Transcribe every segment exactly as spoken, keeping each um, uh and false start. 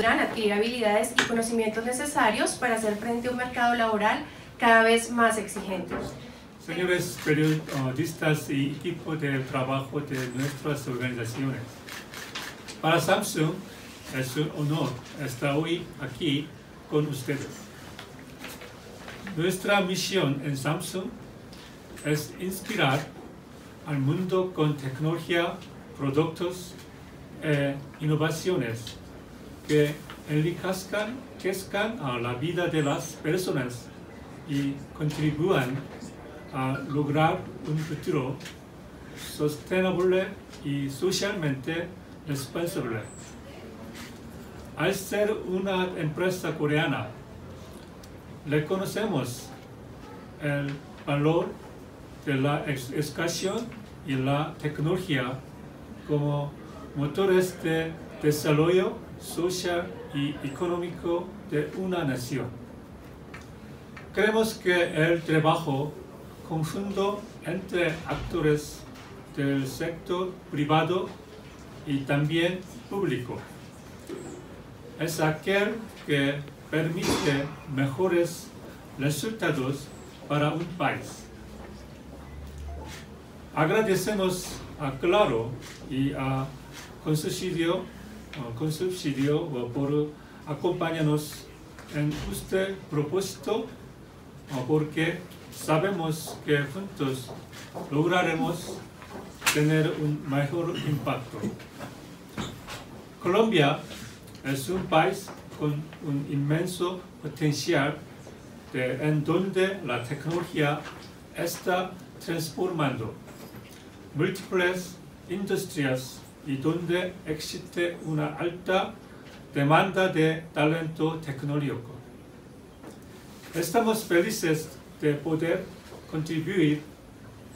podrán adquirir habilidades y conocimientos necesarios para hacer frente a un mercado laboral cada vez más exigente. Señores periodistas y equipo de trabajo de nuestras organizaciones, para Samsung es un honor estar hoy aquí con ustedes. Nuestra misión en Samsung es inspirar al mundo con tecnología, productos e innovaciones que enriquezcan, enriquezcan a la vida de las personas y contribuyan a lograr un futuro sostenible y socialmente responsable. Al ser una empresa coreana, reconocemos el valor de la educación y la tecnología como motores de desarrollo social y económico de una nación. Creemos que el trabajo conjunto entre actores del sector privado y también público es aquel que permite mejores resultados para un país. Agradecemos a Claro y a Colsubsidio por acompañarnos en este propósito, porque sabemos que juntos lograremos tener un mejor impacto. Colombia es un país con un inmenso potencial de, en donde la tecnología está transformando múltiples industrias y donde existe una alta demanda de talento tecnológico. Estamos felices de poder contribuir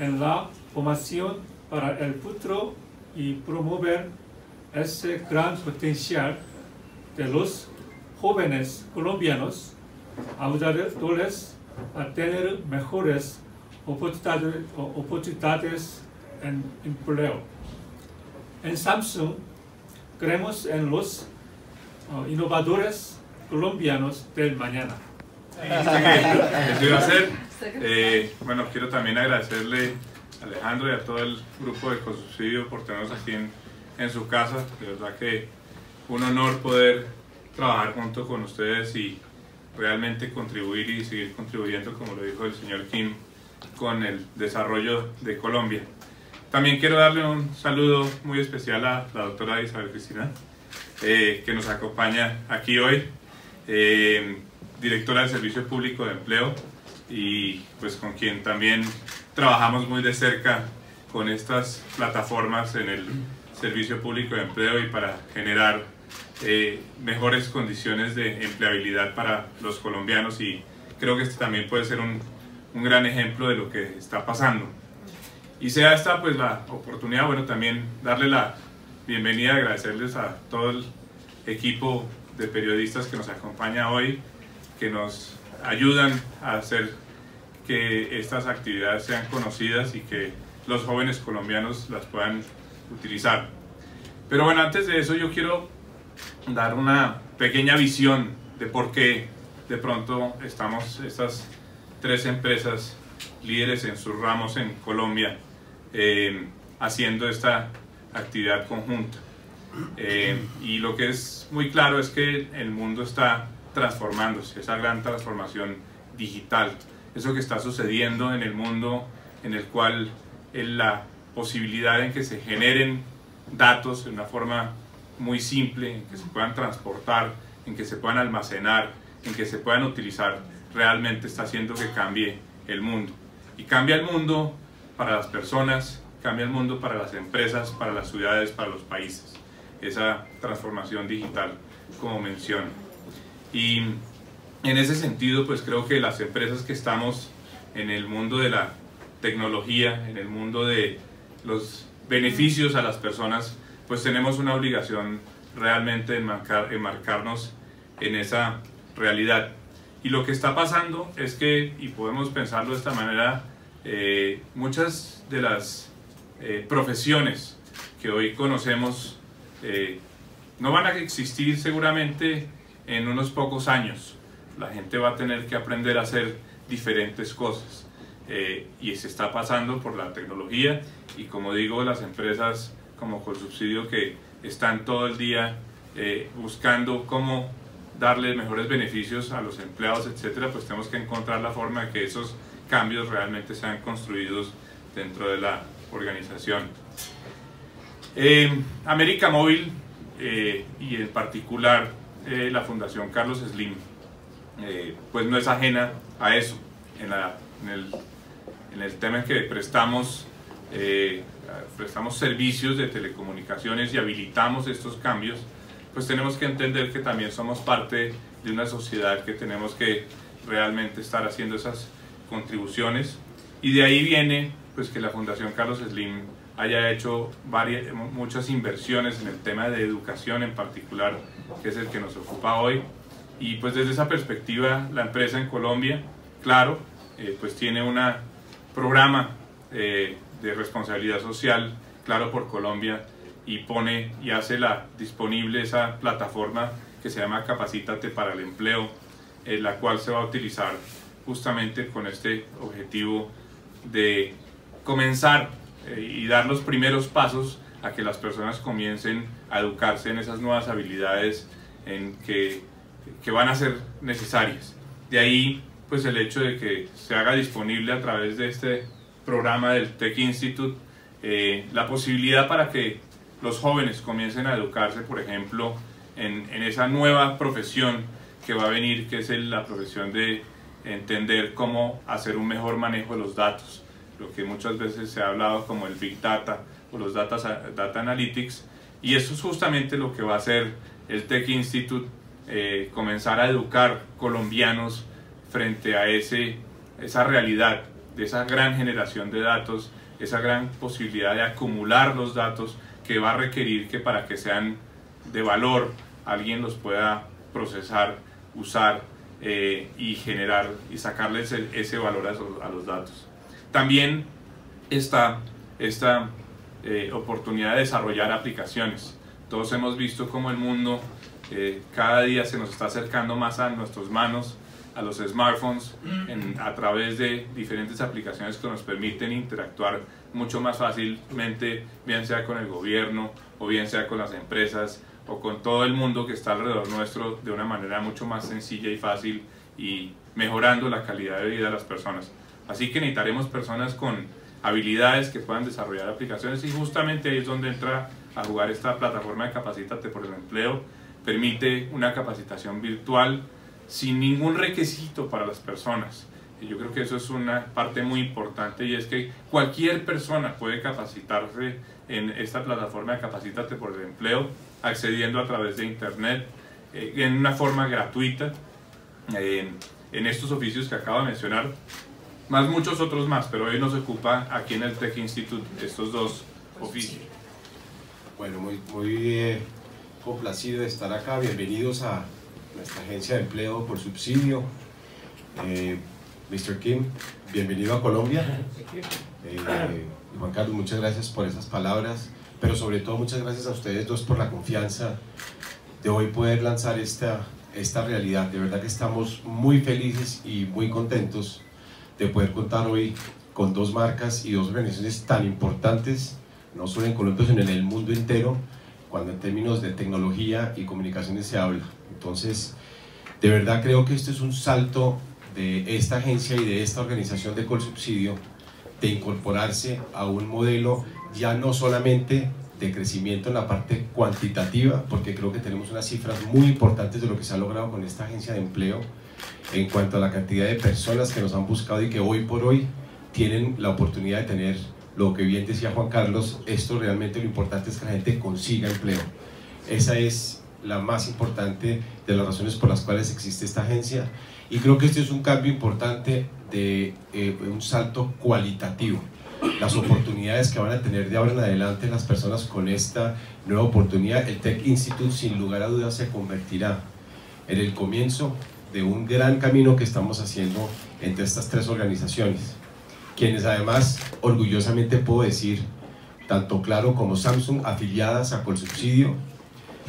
en la formación para el futuro y promover ese gran potencial de los jóvenes colombianos, ayudándoles a tener mejores oportunidades, oportunidades en empleo. En Samsung creemos en los uh, innovadores colombianos del mañana. Eso iba a ser. Eh, bueno, quiero también agradecerle a Alejandro y a todo el grupo de Colsubsidio por tenernos aquí en, en su casa. De verdad que un honor poder trabajar junto con ustedes y realmente contribuir y seguir contribuyendo, como lo dijo el señor Kim, con el desarrollo de Colombia. También quiero darle un saludo muy especial a la doctora Isabel Cristina, eh, que nos acompaña aquí hoy, eh, directora del Servicio Público de Empleo, y pues con quien también trabajamos muy de cerca con estas plataformas en el Servicio Público de Empleo y para generar eh, mejores condiciones de empleabilidad para los colombianos, y creo que este también puede ser un un gran ejemplo de lo que está pasando. Y sea esta pues la oportunidad, bueno, también darle la bienvenida, agradecerles a todo el equipo de periodistas que nos acompaña hoy, que nos ayudan a hacer que estas actividades sean conocidas y que los jóvenes colombianos las puedan utilizar. Pero bueno, antes de eso yo quiero dar una pequeña visión de por qué de pronto estamos estas tres empresas líderes en sus ramos en Colombia eh, haciendo esta actividad conjunta. Eh, y lo que es muy claro es que el mundo está transformándose, esa gran transformación digital, eso que está sucediendo en el mundo, en el cual en la posibilidad en que se generen datos de una forma muy simple, en que se puedan transportar, en que se puedan almacenar, en que se puedan utilizar, realmente está haciendo que cambie el mundo. Y cambia el mundo para las personas, cambia el mundo para las empresas, para las ciudades, para los países. Esa transformación digital, como menciono. Y en ese sentido, pues creo que las empresas que estamos en el mundo de la tecnología, en el mundo de los beneficios a las personas, pues tenemos una obligación realmente de enmarcar, enmarcarnos en esa realidad. Y lo que está pasando es que, y podemos pensarlo de esta manera, eh, muchas de las eh, profesiones que hoy conocemos eh, no van a existir seguramente en unos pocos años. La gente va a tener que aprender a hacer diferentes cosas, eh, y se está pasando por la tecnología, y como digo, las empresas como Colsubsidio que están todo el día eh, buscando cómo darle mejores beneficios a los empleados, etcétera, pues tenemos que encontrar la forma de que esos cambios realmente sean construidos dentro de la organización. Eh, América Móvil eh, y en particular eh, la Fundación Carlos Slim eh, pues no es ajena a eso. En, la, en, el, en el tema en que prestamos, eh, prestamos servicios de telecomunicaciones y habilitamos estos cambios, pues tenemos que entender que también somos parte de una sociedad que tenemos que realmente estar haciendo esas contribuciones, y de ahí viene pues que la Fundación Carlos Slim haya hecho varias, muchas inversiones en el tema de educación en particular, que es el que nos ocupa hoy. Y pues desde esa perspectiva la empresa en Colombia, Claro, eh, pues tiene un programa eh, de responsabilidad social, Claro por Colombia, y pone y hace la, disponible esa plataforma que se llama Capacítate para el Empleo, eh, la cual se va a utilizar justamente con este objetivo de comenzar eh, y dar los primeros pasos a que las personas comiencen a educarse en esas nuevas habilidades en que, que van a ser necesarias. De ahí pues el hecho de que se haga disponible a través de este programa del Tech Institute eh, la posibilidad para que los jóvenes comiencen a educarse, por ejemplo, en, en esa nueva profesión que va a venir, que es el, la profesión de entender cómo hacer un mejor manejo de los datos, lo que muchas veces se ha hablado como el Big Data o los Data, data Analytics, y eso es justamente lo que va a hacer el Tech Institute, eh, comenzar a educar colombianos frente a ese, esa realidad de esa gran generación de datos, esa gran posibilidad de acumular los datos que va a requerir que para que sean de valor alguien los pueda procesar, usar eh, y generar y sacarles el, ese valor a, esos, a los datos. También está esta eh, oportunidad de desarrollar aplicaciones. Todos hemos visto cómo el mundo eh, cada día se nos está acercando más a nuestras manos, a los smartphones, en, a través de diferentes aplicaciones que nos permiten interactuar mucho más fácilmente, bien sea con el gobierno o bien sea con las empresas o con todo el mundo que está alrededor nuestro, de una manera mucho más sencilla y fácil, y mejorando la calidad de vida de las personas. Así que necesitaremos personas con habilidades que puedan desarrollar aplicaciones, y justamente ahí es donde entra a jugar esta plataforma de Capacítate por el Empleo. Permite una capacitación virtual sin ningún requisito para las personas. Y yo creo que eso es una parte muy importante, y es que cualquier persona puede capacitarse en esta plataforma de Capacítate por el Empleo, accediendo a través de internet, eh, en una forma gratuita, eh, en estos oficios que acabo de mencionar, más muchos otros más, pero hoy nos ocupa aquí en el Tech Institute estos dos oficios. Bueno, muy, muy eh, complacido de estar acá. Bienvenidos a nuestra agencia de empleo por subsidio. Eh, mister Kim, bienvenido a Colombia. Eh, Juan Carlos, muchas gracias por esas palabras, pero sobre todo muchas gracias a ustedes dos por la confianza de hoy poder lanzar esta, esta realidad. De verdad que estamos muy felices y muy contentos de poder contar hoy con dos marcas y dos organizaciones tan importantes, no solo en Colombia, sino en el mundo entero, cuando en términos de tecnología y comunicaciones se habla. Entonces, de verdad creo que esto es un salto de esta agencia y de esta organización de Colsubsidio, de incorporarse a un modelo ya no solamente de crecimiento en la parte cuantitativa, porque creo que tenemos unas cifras muy importantes de lo que se ha logrado con esta agencia de empleo en cuanto a la cantidad de personas que nos han buscado y que hoy por hoy tienen la oportunidad de tener lo que bien decía Juan Carlos. Esto realmente lo importante es que la gente consiga empleo. Esa es la más importante de las razones por las cuales existe esta agencia, y creo que este es un cambio importante de eh, un salto cualitativo. Las oportunidades que van a tener de ahora en adelante las personas con esta nueva oportunidad, el Tech Institute sin lugar a dudas se convertirá en el comienzo de un gran camino que estamos haciendo entre estas tres organizaciones, quienes además orgullosamente puedo decir, tanto Claro como Samsung afiliadas a Colsubsidio,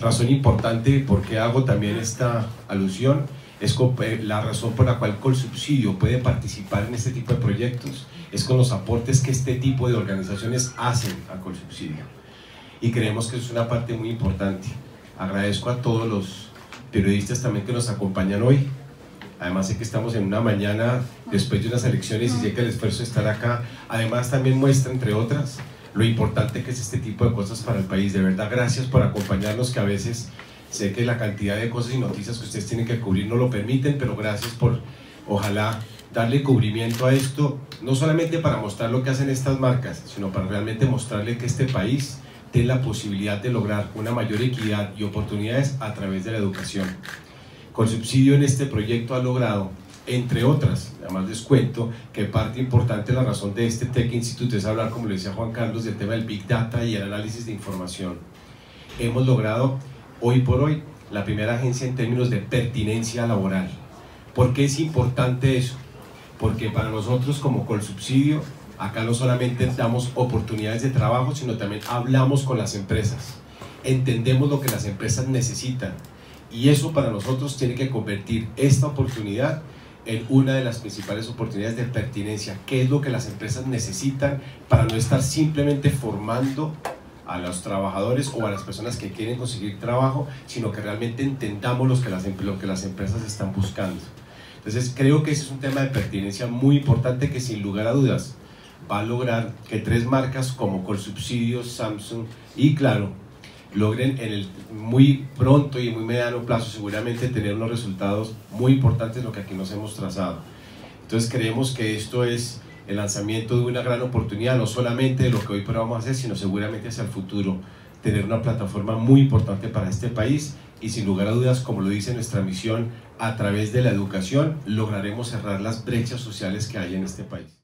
razón importante por qué hago también esta alusión es la razón por la cual Colsubsidio puede participar en este tipo de proyectos es con los aportes que este tipo de organizaciones hacen a Colsubsidio, y creemos que es una parte muy importante. Agradezco a todos los periodistas también que nos acompañan hoy. Además sé que estamos en una mañana después de unas elecciones y sé que el esfuerzo de estar acá además también muestra, entre otras, lo importante que es este tipo de cosas para el país. De verdad, gracias por acompañarnos, que a veces sé que la cantidad de cosas y noticias que ustedes tienen que cubrir no lo permiten, pero gracias por, ojalá, darle cubrimiento a esto, no solamente para mostrar lo que hacen estas marcas, sino para realmente mostrarle que este país tiene la posibilidad de lograr una mayor equidad y oportunidades a través de la educación. Colsubsidio en este proyecto ha logrado, entre otras, además les cuento que parte importante de la razón de este Tech Institute es hablar, como lo decía Juan Carlos, del tema del Big Data y el análisis de información. Hemos logrado, hoy por hoy, la primera agencia en términos de pertinencia laboral. ¿Por qué es importante eso? Porque para nosotros como Colsubsidio, acá no solamente damos oportunidades de trabajo, sino también hablamos con las empresas, entendemos lo que las empresas necesitan, y eso para nosotros tiene que convertir esta oportunidad en una de las principales oportunidades de pertinencia. ¿Qué es lo que las empresas necesitan para no estar simplemente formando a los trabajadores o a las personas que quieren conseguir trabajo, sino que realmente entendamos lo que las, lo que las empresas están buscando? Entonces creo que ese es un tema de pertinencia muy importante que sin lugar a dudas va a lograr que tres marcas como Colsubsidio, Samsung y Claro logren en el muy pronto y muy mediano plazo seguramente tener unos resultados muy importantes, lo que aquí nos hemos trazado. Entonces creemos que esto es el lanzamiento de una gran oportunidad, no solamente de lo que hoy vamos a hacer, sino seguramente hacia el futuro, tener una plataforma muy importante para este país, y sin lugar a dudas, como lo dice nuestra misión, a través de la educación lograremos cerrar las brechas sociales que hay en este país.